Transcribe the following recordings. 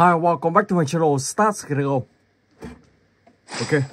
Hi, welcome back to my channel. Starts gonna go. Okay.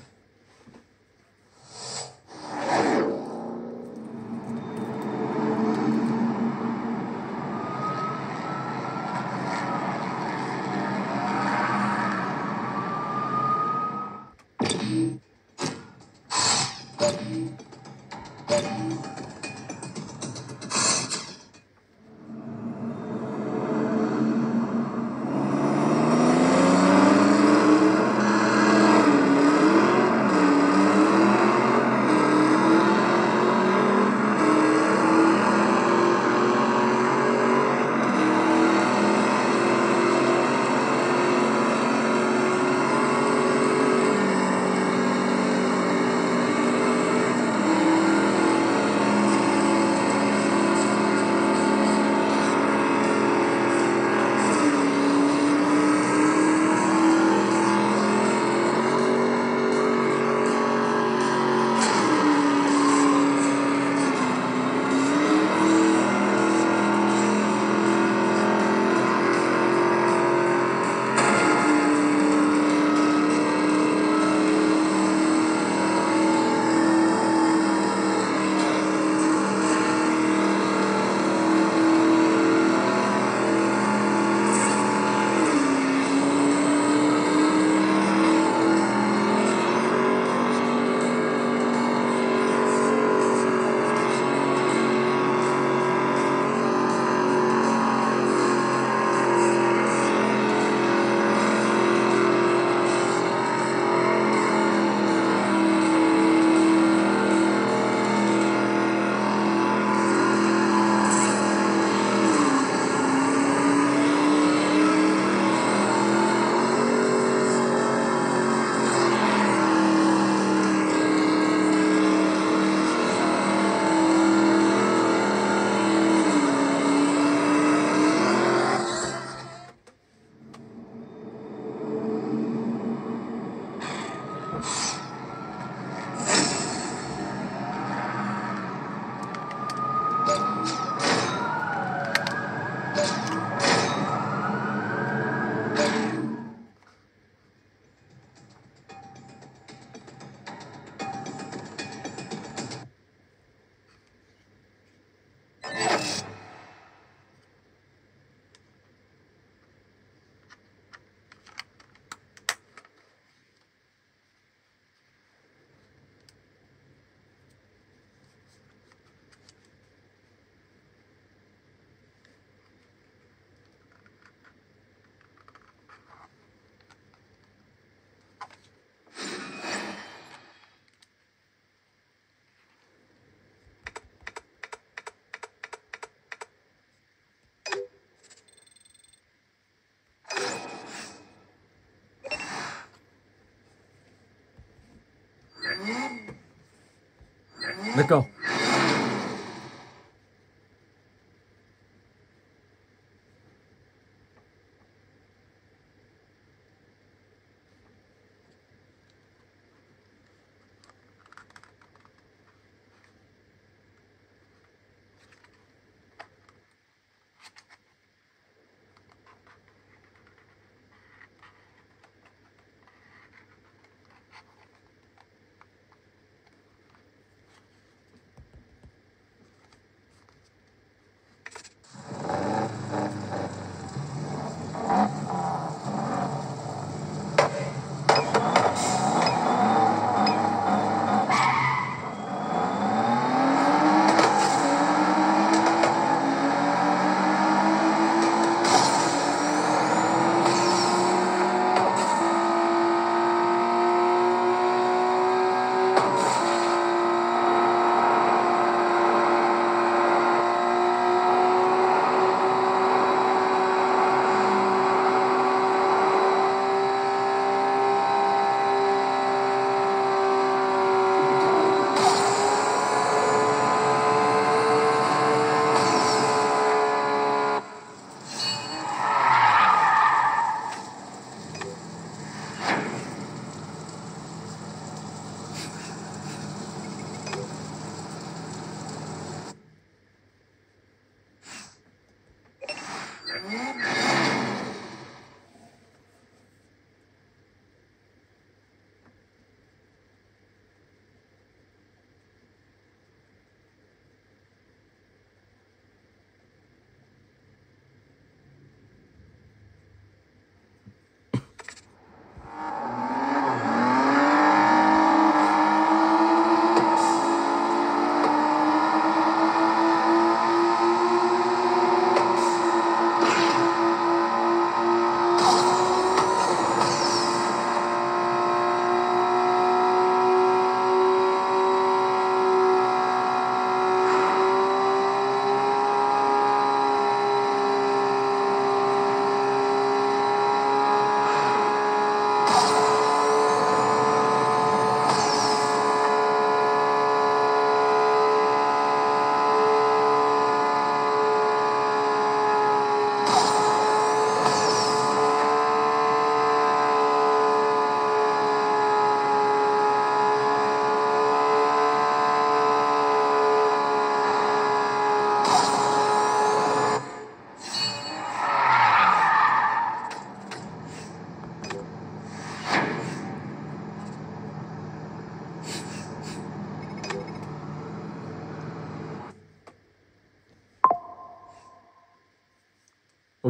Let go.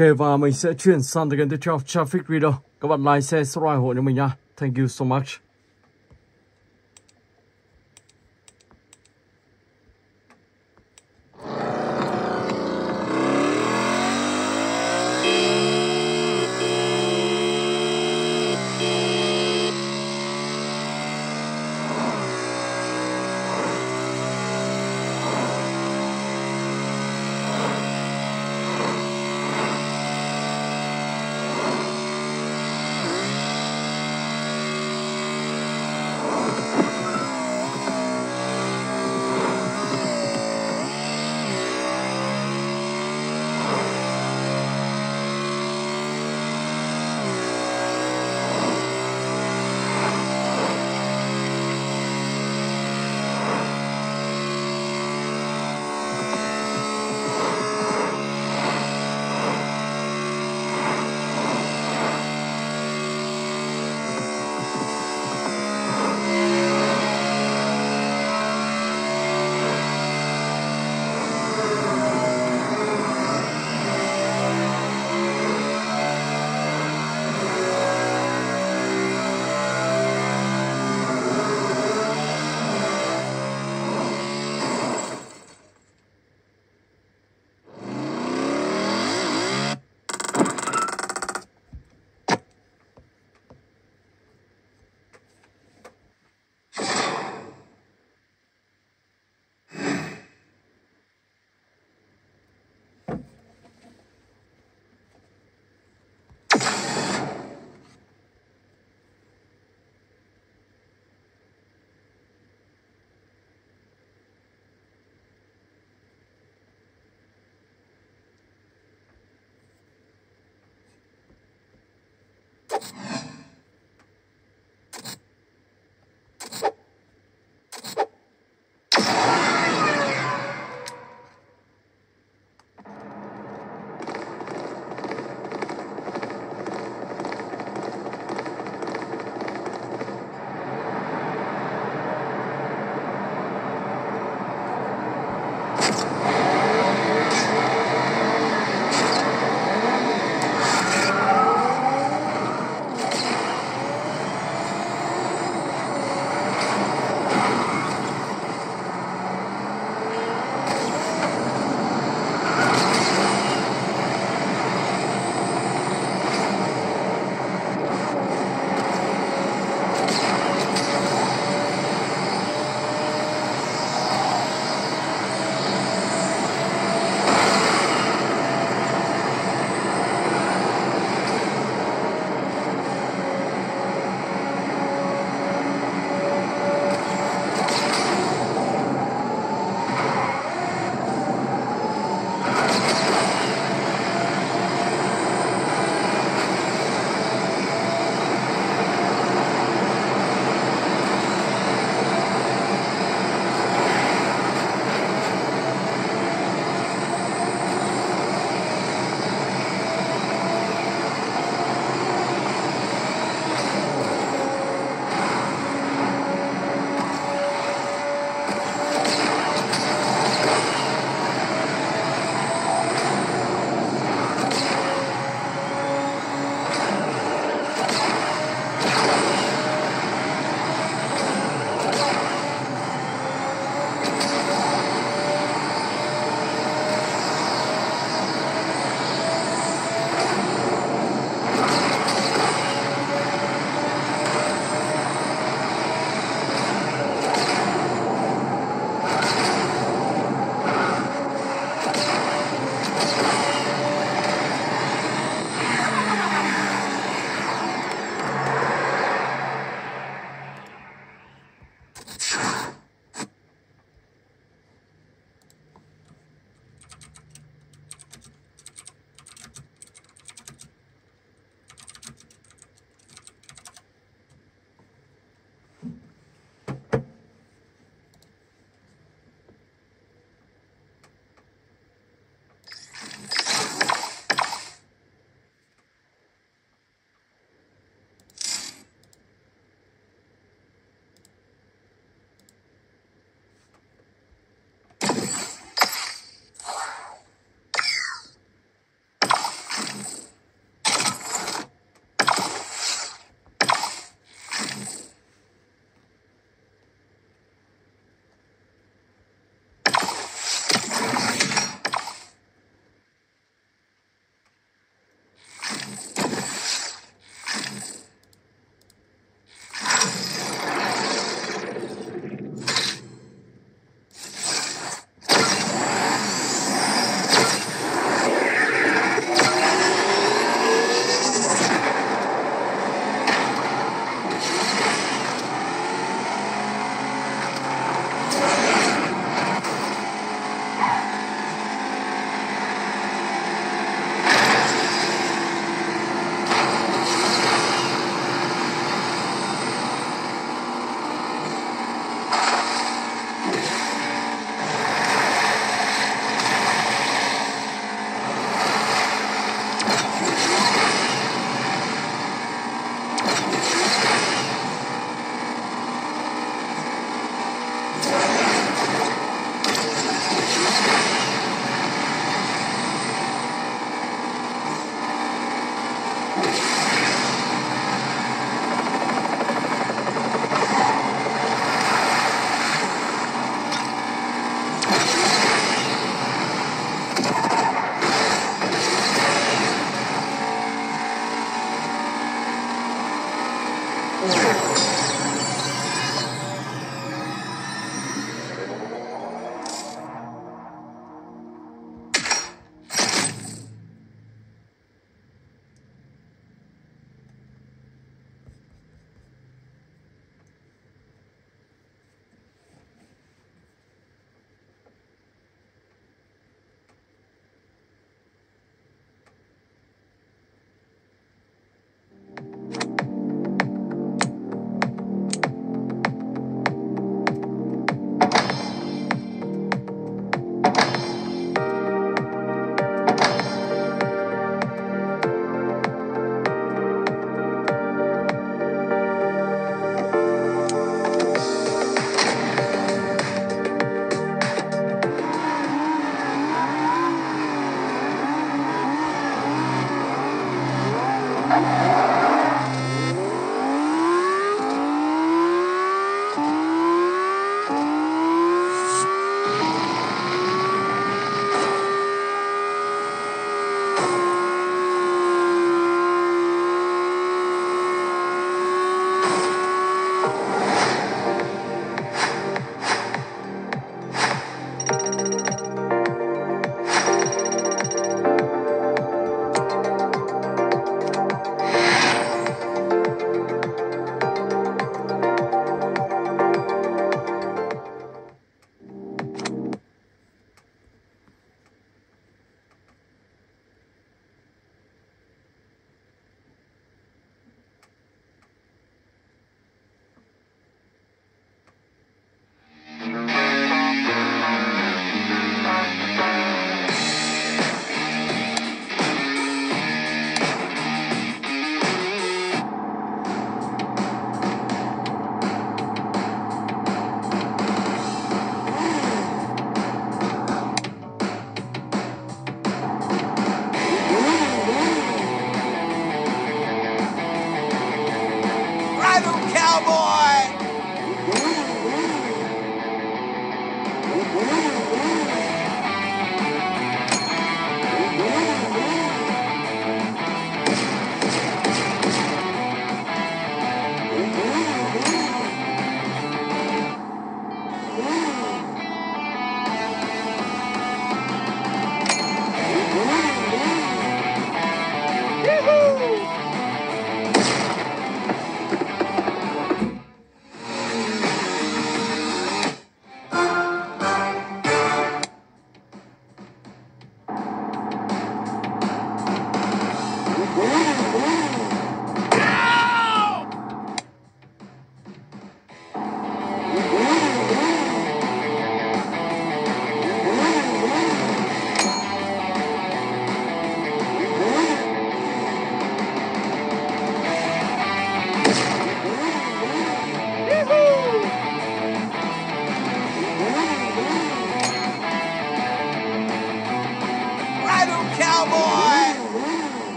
Ok, và mình sẽ chuyển sang tới game tiếp theo, Traffic Ridder. Các bạn like, share, subscribe ủng hộ cho mình nha. Thank you so much.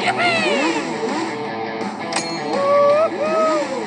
Yippee! Woo-hoo!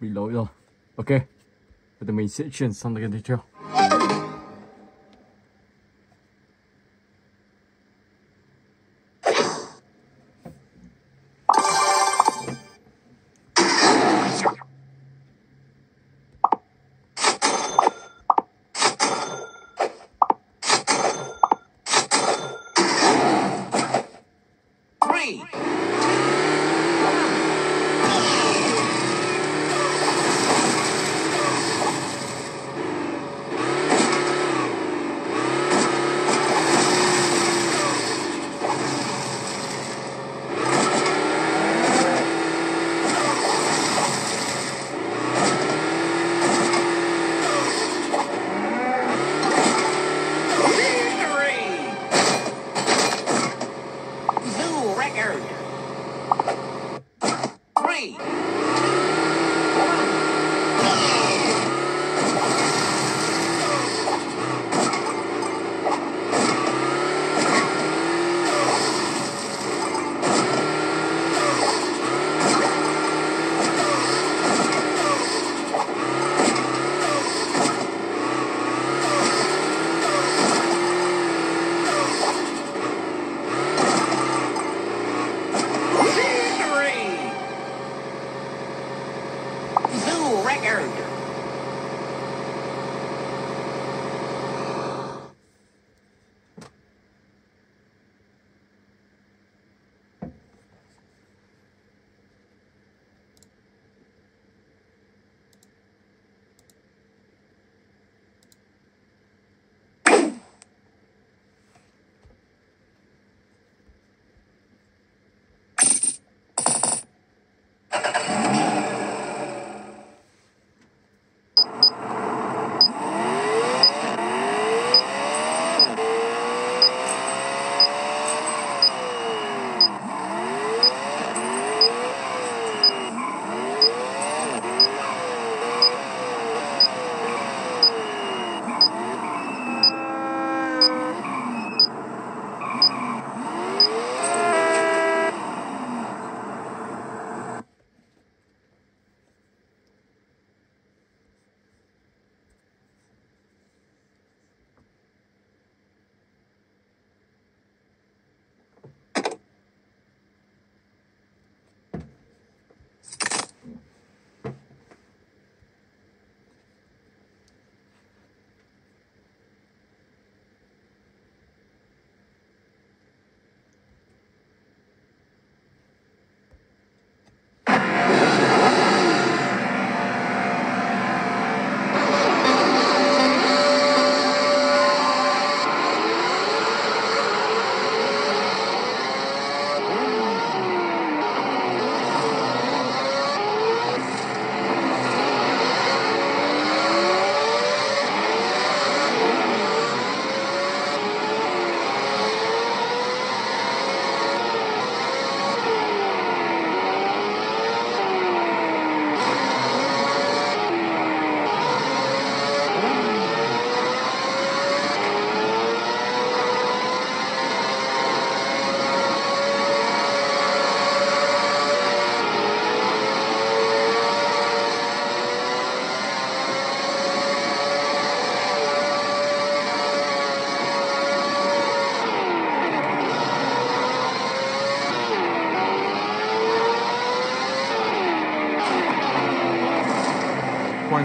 bị lỗi rồi. Ok, bây giờ mình sẽ chuyển sang cái tiếp theo.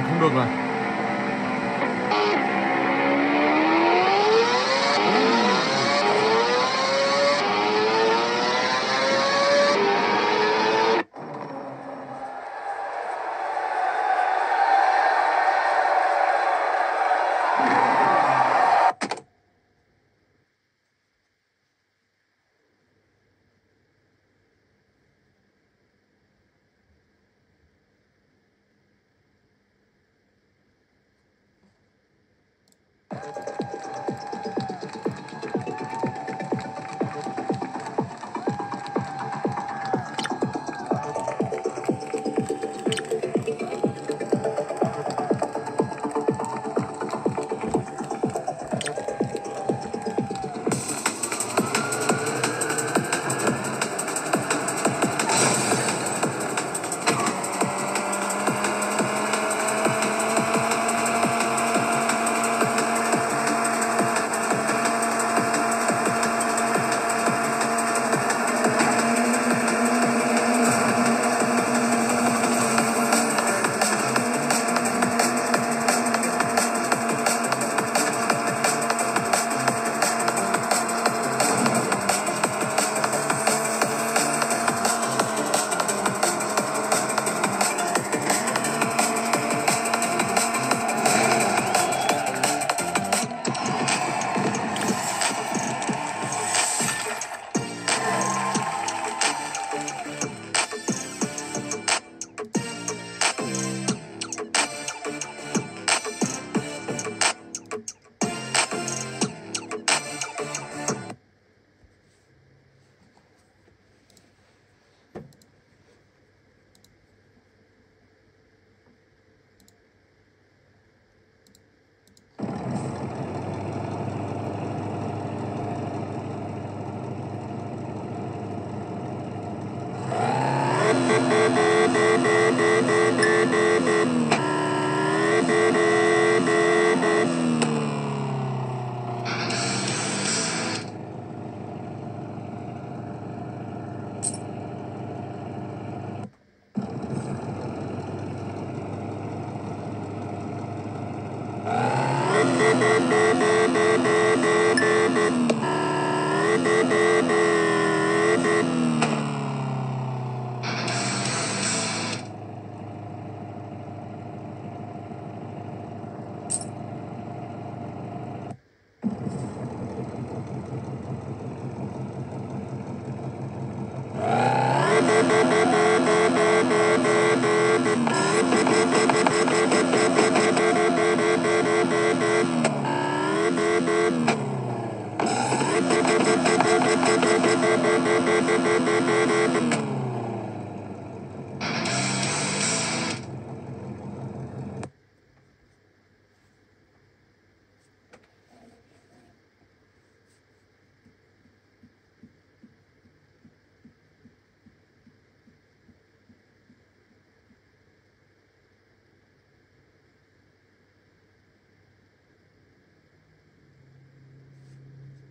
Không được rồi.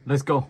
Let's go. Let's go.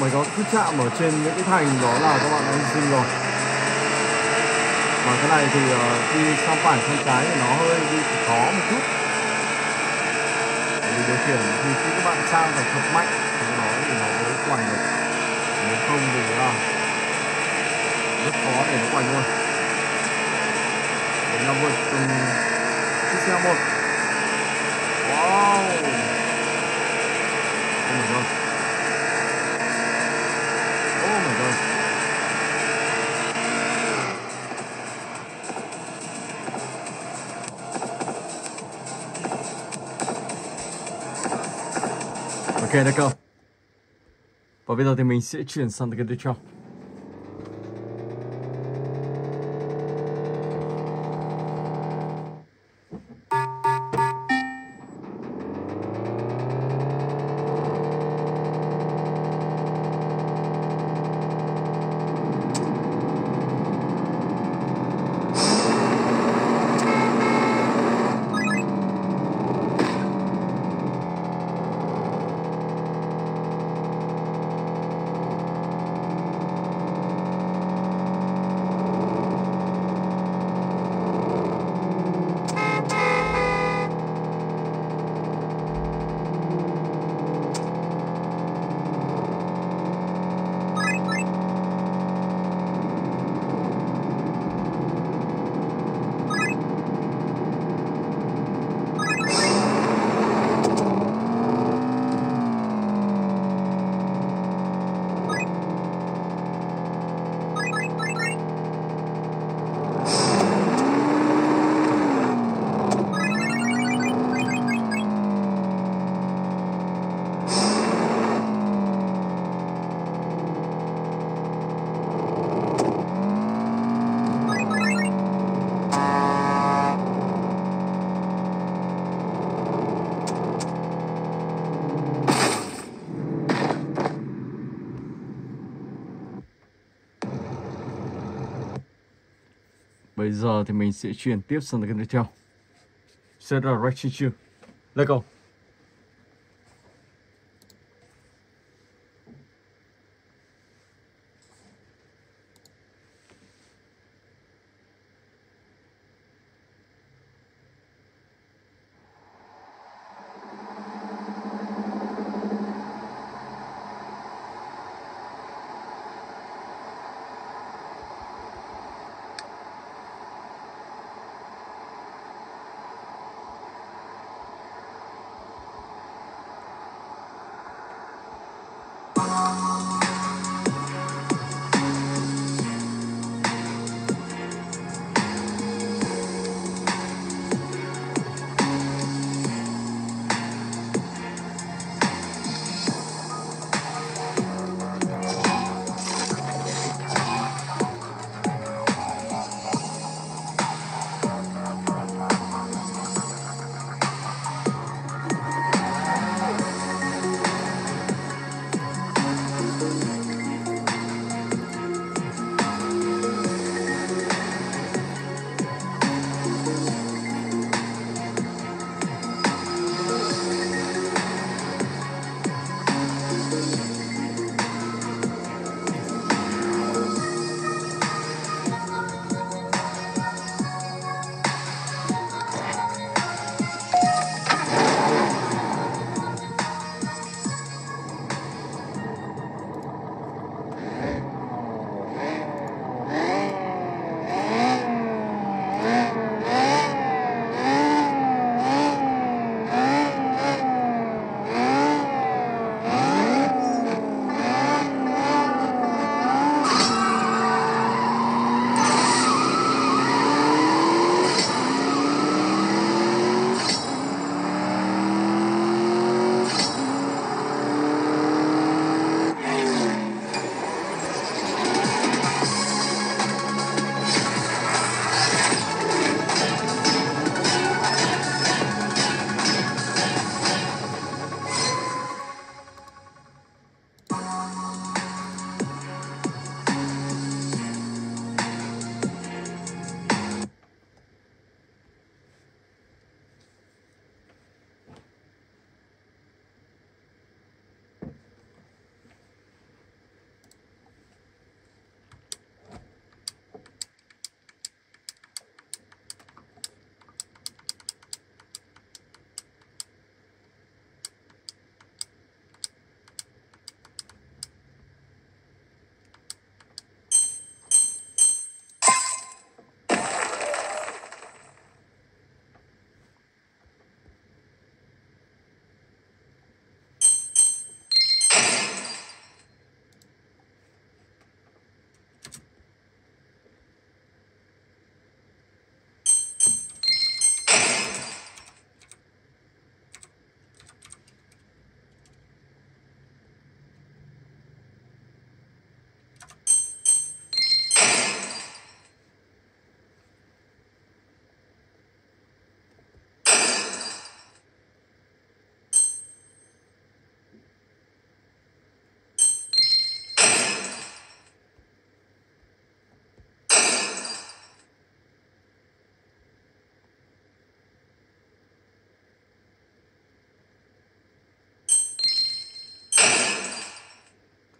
Mà nó cứ chạm ở trên những cái thành đó là các bạn đã hy sinh rồi. Và cái này thì đi sang phải sang trái thì nó hơi bị khó một chút. Vì điều khiển thì khi các bạn sang phải thật mạnh thì nó mới quành được. Nếu không thì nó rất khó để nó quành luôn. Để nó vượt từng chiếc xe một. Wow. Không được đâu. Ok, đã câu. Và bây giờ thì mình sẽ chuyển sang cái tiếp theo. Bây giờ thì mình sẽ chuyển tiếp sang cái tiếp theo. Sẽ là Rexy. Let's go.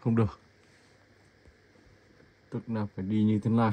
Không được, tức là phải đi như thế này.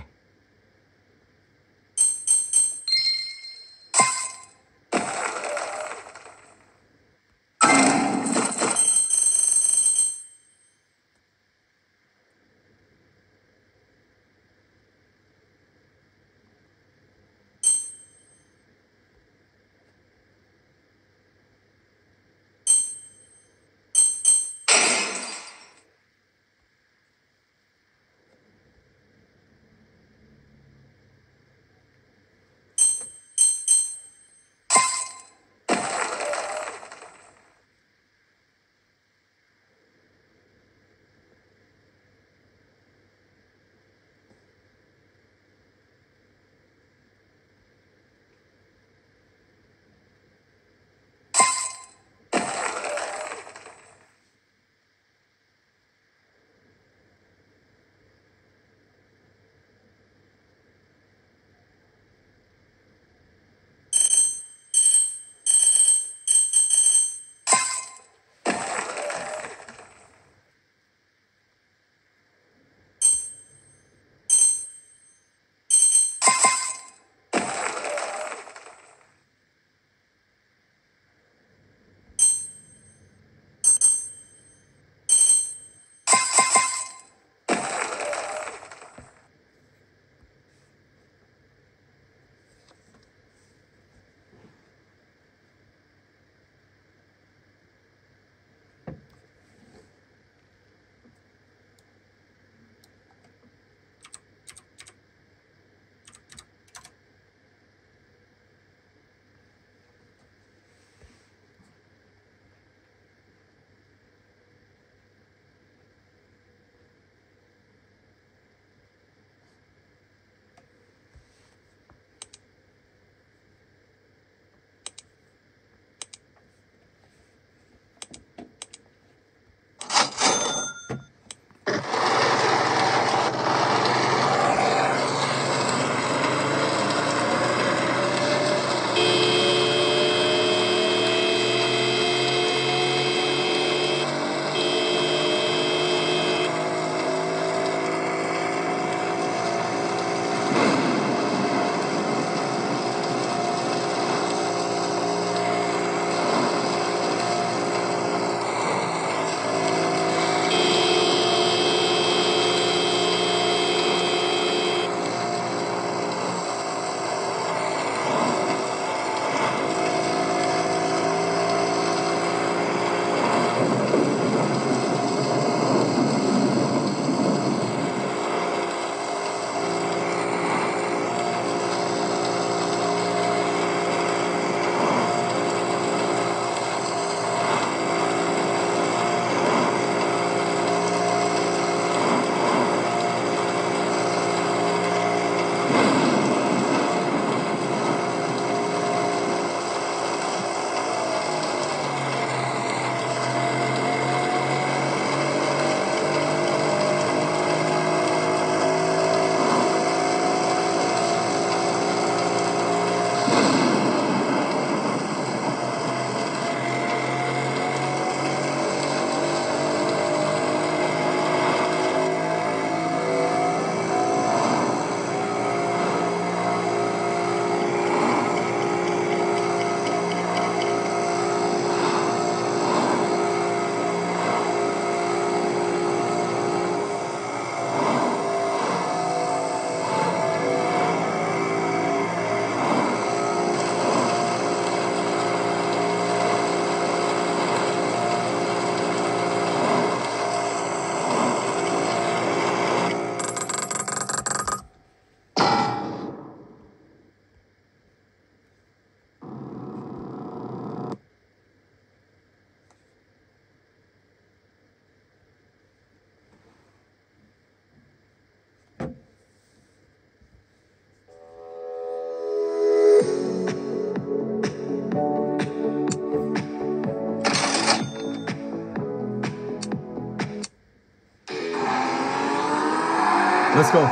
Let's go.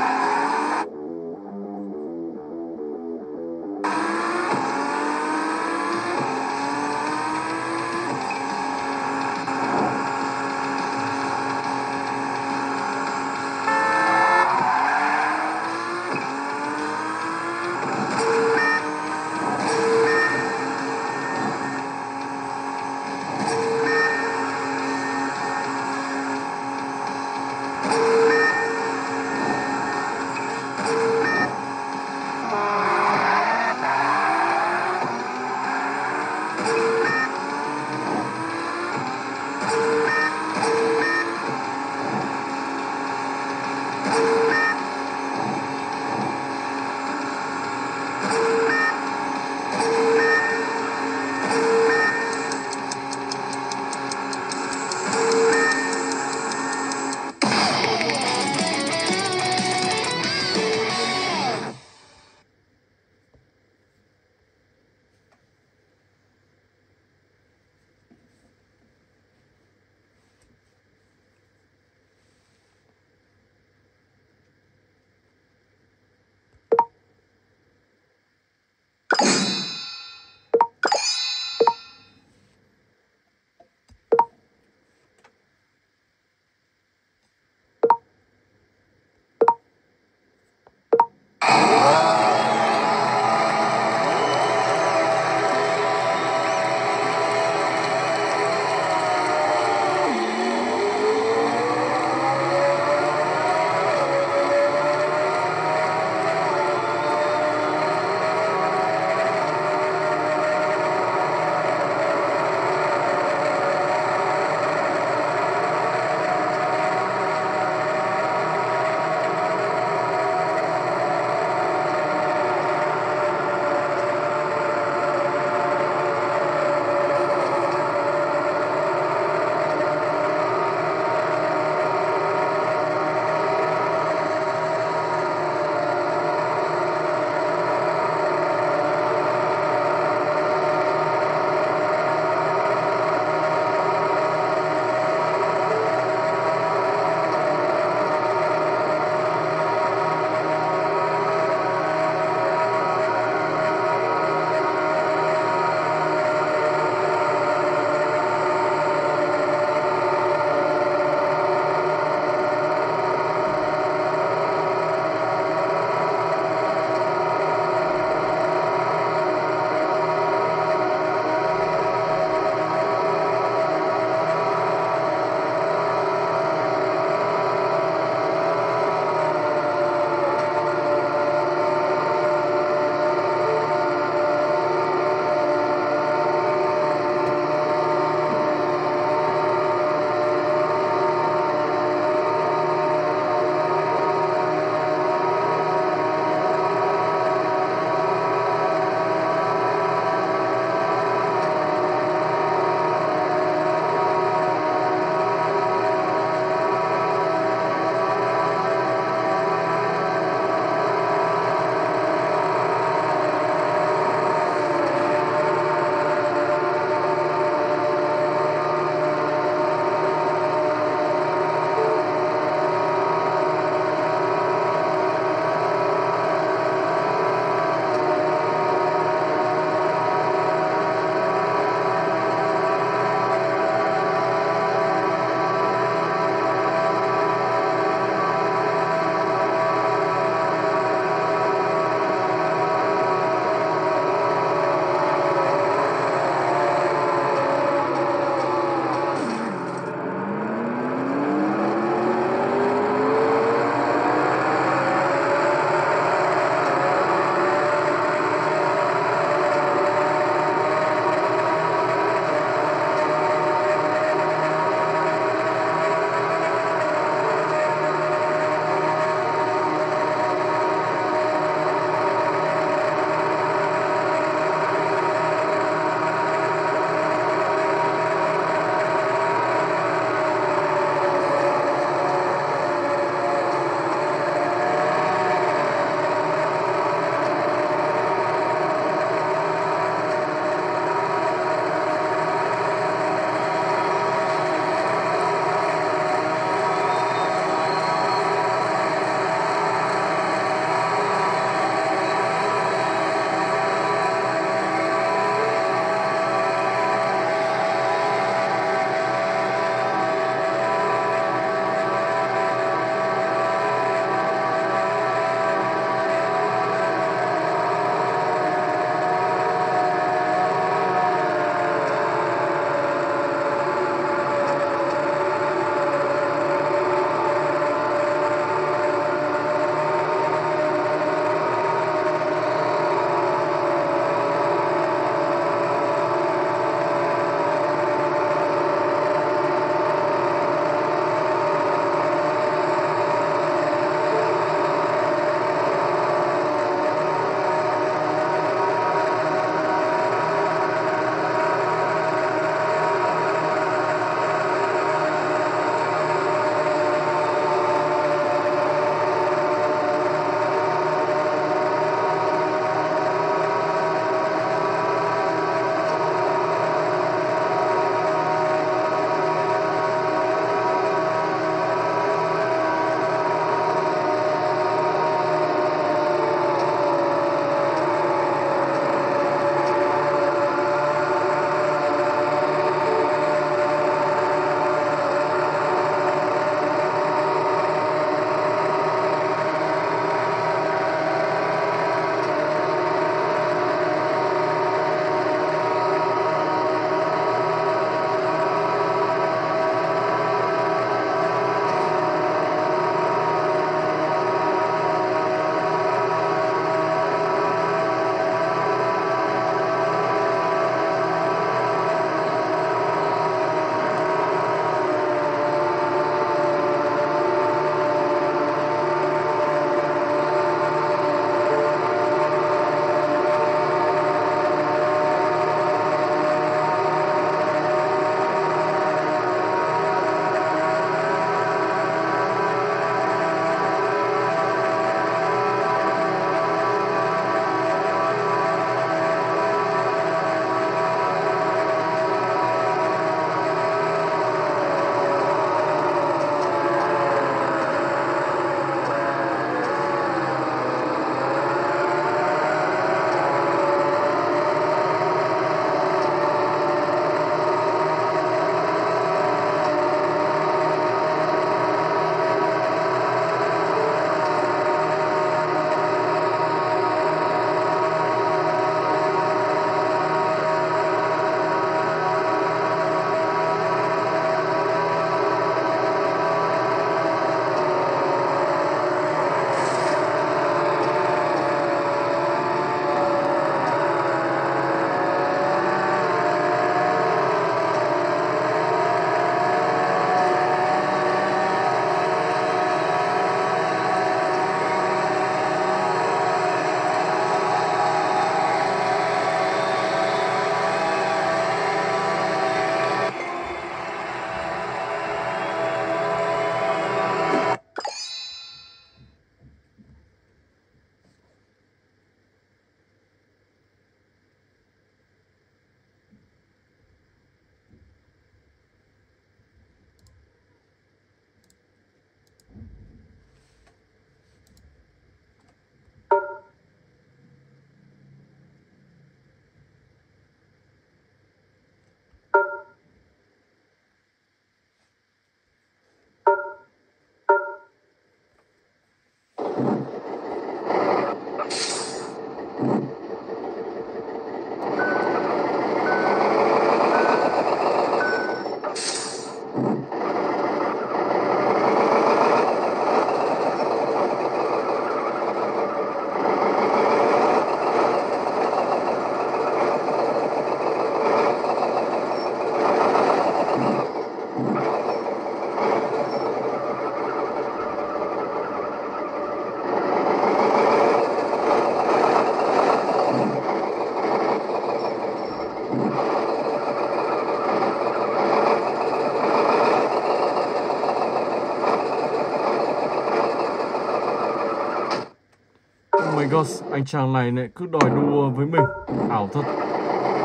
god, anh chàng này lại cứ đòi đua với mình, ảo thật.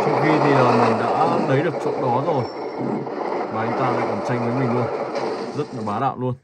Trong khi thì mình đã lấy được chỗ đó rồi và anh ta lại còn tranh với mình luôn, rất là bá đạo luôn.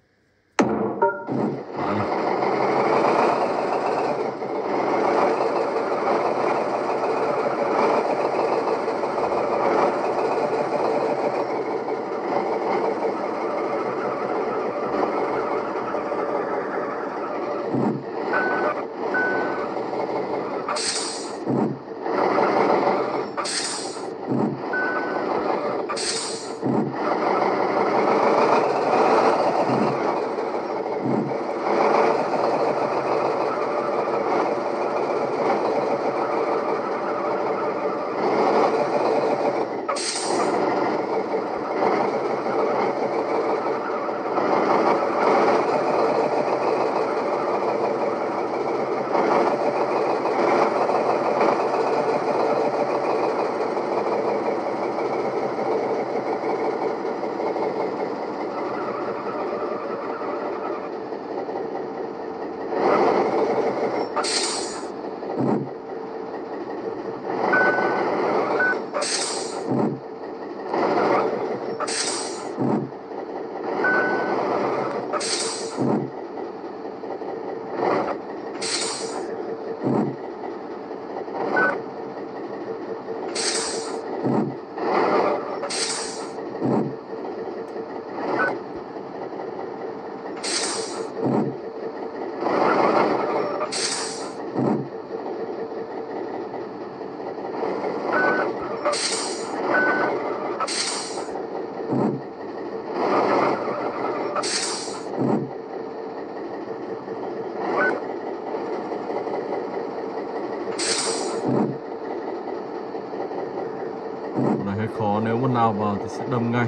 Nếu một nào vào thì sẽ đâm ngay.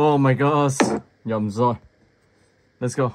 Oh my god, nhầm rồi. Let's go.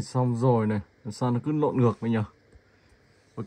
này xong rồi này. Làm sao nó cứ lộn ngược vậy nhỉ? Ok.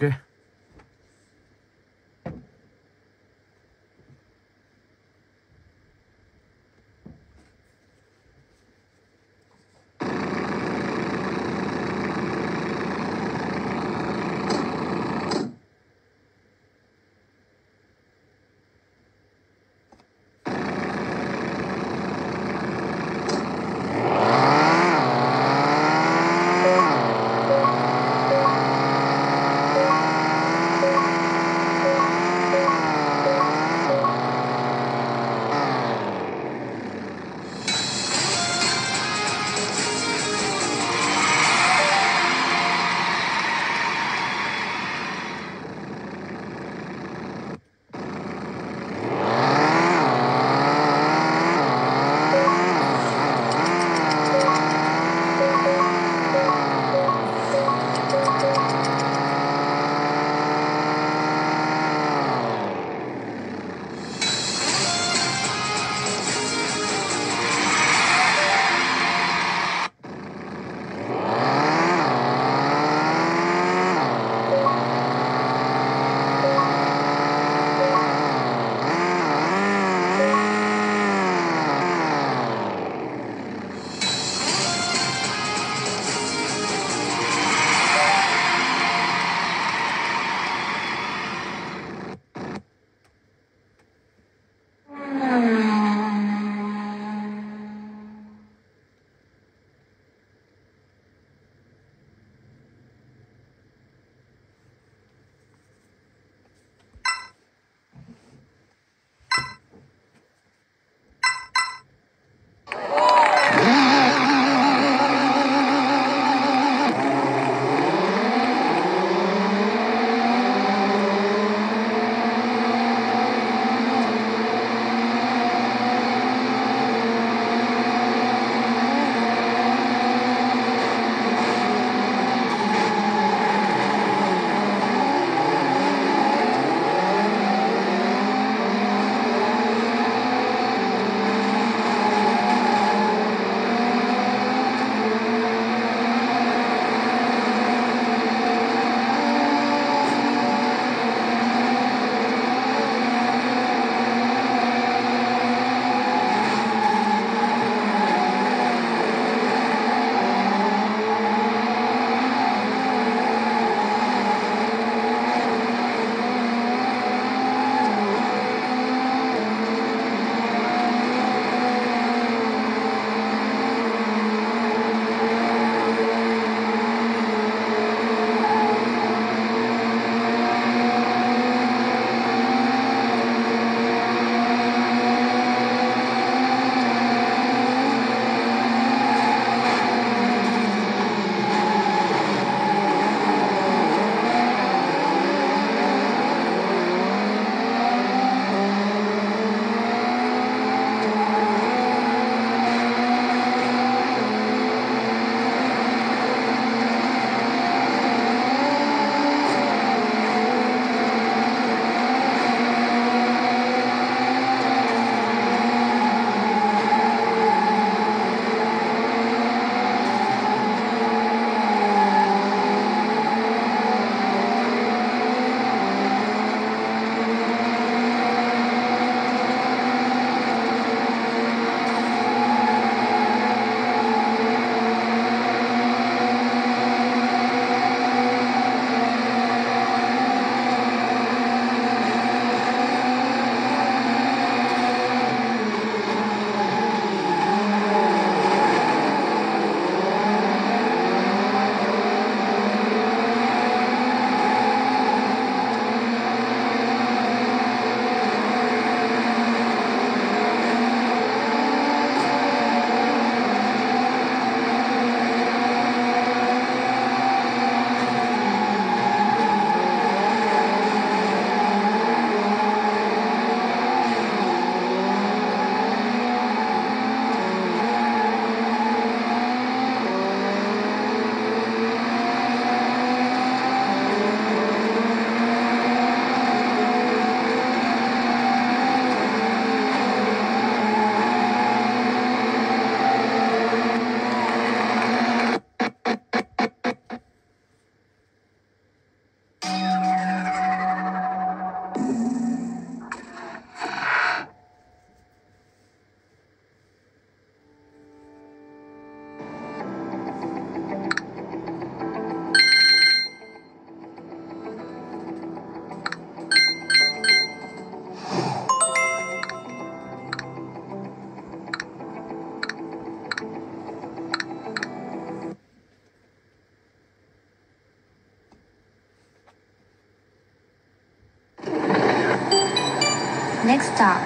Next stop,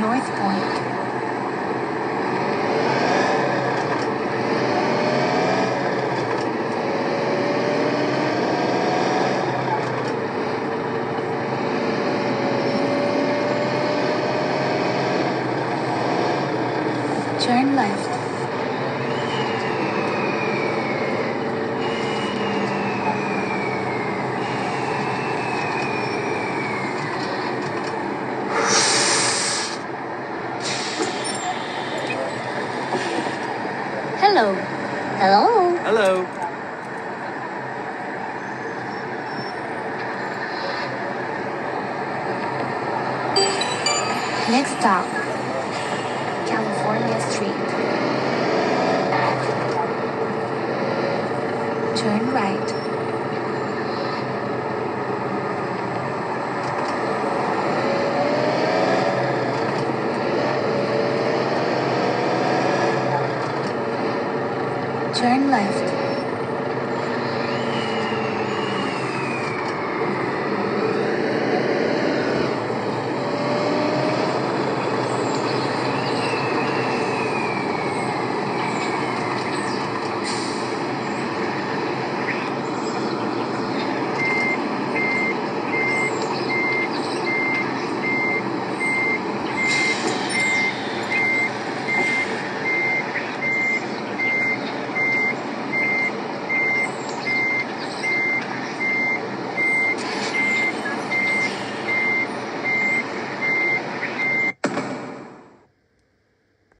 North Point. Turn left. Hello. Hello. Hello. Next stop, California Street. Turn right. Turn left.